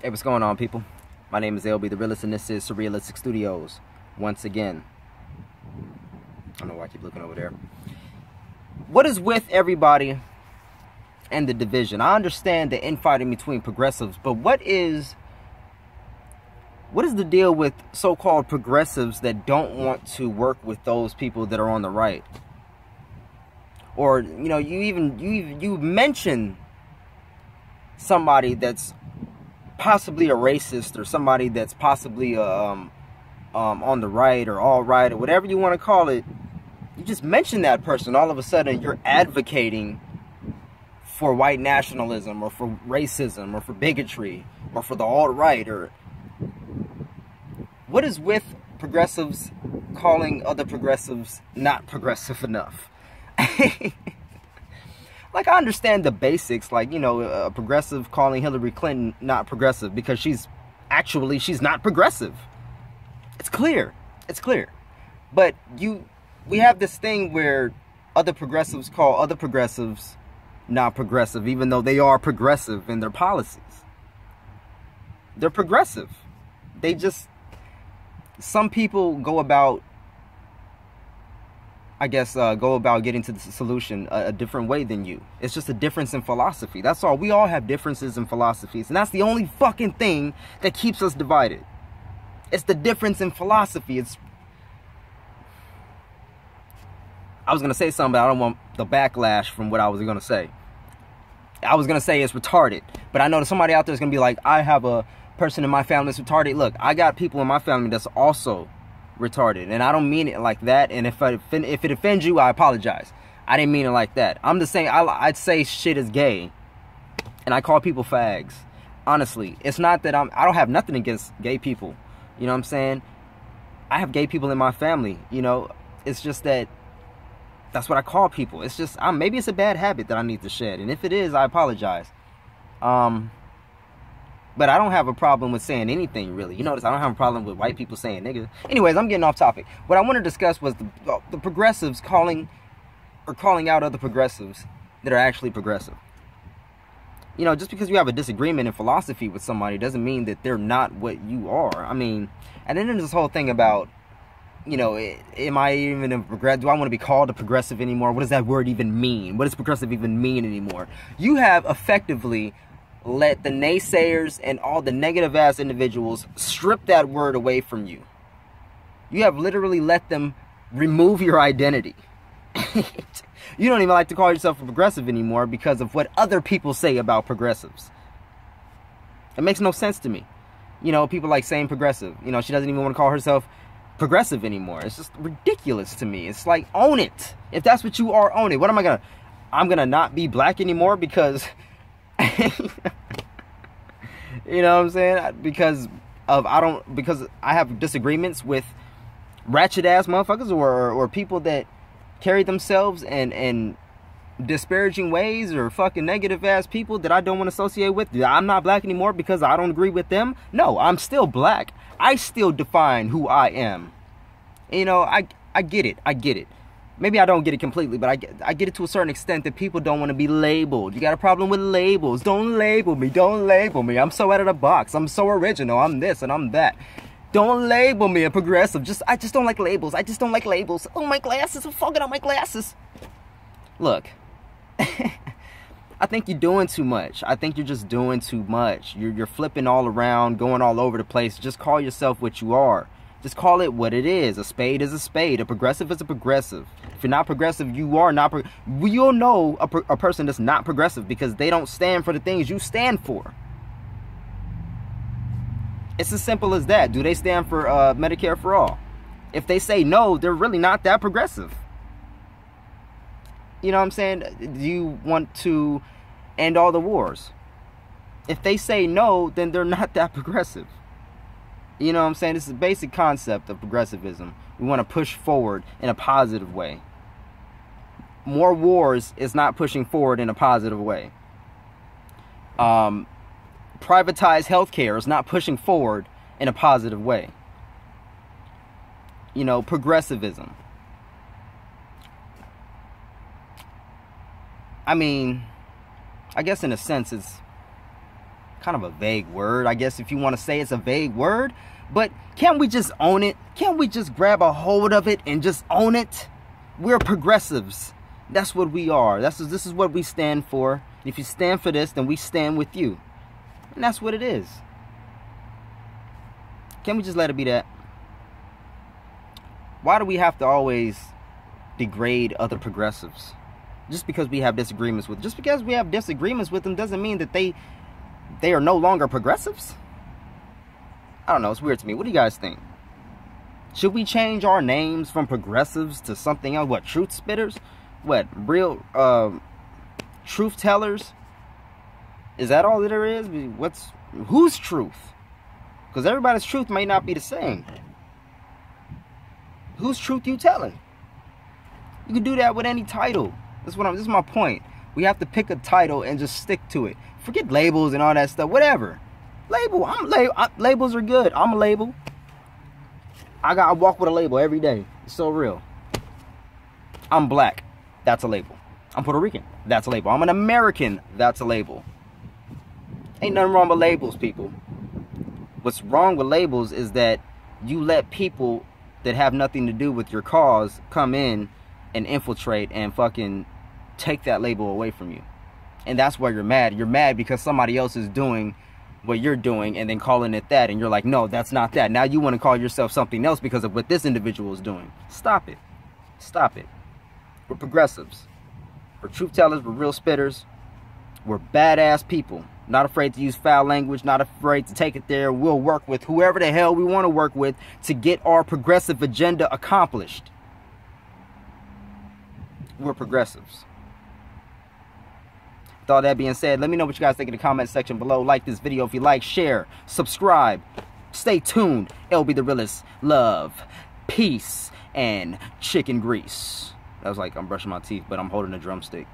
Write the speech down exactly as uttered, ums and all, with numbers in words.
Hey, what's going on, people? My name is L B The Realist, and this is Surrealistic Studios, once again. I don't know why I keep looking over there. What is with everybody and the division? I understand the infighting between progressives, but what is, what is the deal with so-called progressives that don't want to work with those people that are on the right? Or, you know, you even, you, you mention somebody that's possibly a racist, or somebody that's possibly um, um, on the right or all right, or whatever you want to call it. You just mention that person, all of a sudden you're advocating for white nationalism, or for racism, or for bigotry, or for the alt-right. Or what is with progressives calling other progressives not progressive enough? Like, I understand the basics, like, you know, a progressive calling Hillary Clinton not progressive because she's actually, she's not progressive. It's clear. It's clear. But you, we have this thing where other progressives call other progressives not progressive, even though they are progressive in their policies. They're progressive. They just, some people go about, I guess, uh, go about getting to the solution a, a different way than you. It's just a difference in philosophy. That's all. We all have differences in philosophies. And that's the only fucking thing that keeps us divided. It's the difference in philosophy. It's... I was going to say something, but I don't want the backlash from what I was going to say. I was going to say it's retarded. But I know that somebody out there is going to be like, I have a person in my family that's retarded. Look, I got people in my family that's also retarded, and I don't mean it like that, and if I offend, if it offends you, I apologize. I didn't mean it like that. I'm just saying, I, I'd say shit is gay, and I call people fags. Honestly, it's not that I'm, I don't have nothing against gay people, you know what I'm saying? I have gay people in my family, you know, it's just that, that's what I call people. It's just, I'm, maybe it's a bad habit that I need to shed, and if it is, I apologize. Um, But I don't have a problem with saying anything, really. You notice I don't have a problem with white people saying nigga. Anyways, I'm getting off topic. What I want to discuss was the, the progressives calling or calling out other progressives that are actually progressive. You know, just because you have a disagreement in philosophy with somebody doesn't mean that they're not what you are. I mean, and then there's this whole thing about, you know, am I even a progressive? Do I want to be called a progressive anymore? What does that word even mean? What does progressive even mean anymore? You have effectively let the naysayers and all the negative ass individuals strip that word away from you. You have literally let them remove your identity. You don't even like to call yourself a progressive anymore because of what other people say about progressives. It makes no sense to me. You know, people like saying progressive. You know, she doesn't even want to call herself progressive anymore. It's just ridiculous to me. It's like, own it. If that's what you are, own it. What am I gonna, I'm gonna not be black anymore because you know what I'm saying? Because of I don't because I have disagreements with ratchet ass motherfuckers or or people that carry themselves in in disparaging ways or fucking negative ass people that I don't want to associate with. I'm not black anymore because I don't agree with them. No, I'm still black. I still define who I am. You know, I I get it. I get it. Maybe I don't get it completely, but I get, I get it to a certain extent that people don't want to be labeled. You got a problem with labels. Don't label me. Don't label me. I'm so out of the box. I'm so original. I'm this and I'm that. Don't label me a progressive. Just I just don't like labels. I just don't like labels. Oh, my glasses. I'm fucking on my glasses. Look, I think you're doing too much. I think you're just doing too much. You're, you're flipping all around, going all over the place. Just call yourself what you are. Just call it what it is. A spade is a spade. A progressive is a progressive. If you're not progressive, you are not. Pro You'll know a, pro a person that's not progressive because they don't stand for the things you stand for. It's as simple as that. Do they stand for uh, Medicare for all? If they say no, they're really not that progressive. You know what I'm saying? Do you want to end all the wars? If they say no, then they're not that progressive. You know what I'm saying? This is the basic concept of progressivism. We want to push forward in a positive way. More wars is not pushing forward in a positive way. Um, privatized healthcare is not pushing forward in a positive way. You know, progressivism. I mean, I guess in a sense it's kind of a vague word, I guess, if you want to say it's a vague word. But can't we just own it? Can't we just grab a hold of it and just own it? We're progressives. That's what we are. That's this is what we stand for. If you stand for this, then we stand with you. And that's what it is. Can we just let it be that? Why do we have to always degrade other progressives? Just because we have disagreements with just because we have disagreements with them doesn't mean that they they are no longer progressives. I don't know, it's weird to me. What do you guys think? Should we change our names from progressives to something else? What, truth spitters? What, real uh, truth tellers? Is that all that there is? What's whose truth? Because everybody's truth may not be the same. Whose truth you telling? You can do that with any title. That's what I'm. This is my point. We have to pick a title and just stick to it. Forget labels and all that stuff. Whatever. Label. I'm label. Labels are good. I'm a label. I got. I walk with a label every day. It's so real. I'm black. That's a label. I'm Puerto Rican. That's a label. I'm an American. That's a label. Ain't nothing wrong with labels, people. What's wrong with labels is that you let people that have nothing to do with your cause come in and infiltrate and fucking take that label away from you. And that's why you're mad. You're mad because somebody else is doing what you're doing and then calling it that, and you're like, no, that's not that. Now you want to call yourself something else because of what this individual is doing. Stop it. Stop it. We're progressives. We're truth tellers. We're real spitters. We're badass people. Not afraid to use foul language. Not afraid to take it there. We'll work with whoever the hell we want to work with to get our progressive agenda accomplished. We're progressives. With all that being said, let me know what you guys think in the comment section below. Like this video if you like. Share. Subscribe. Stay tuned. L B The Realist. Love. Peace. And chicken grease. That was like I'm brushing my teeth, but I'm holding a drumstick.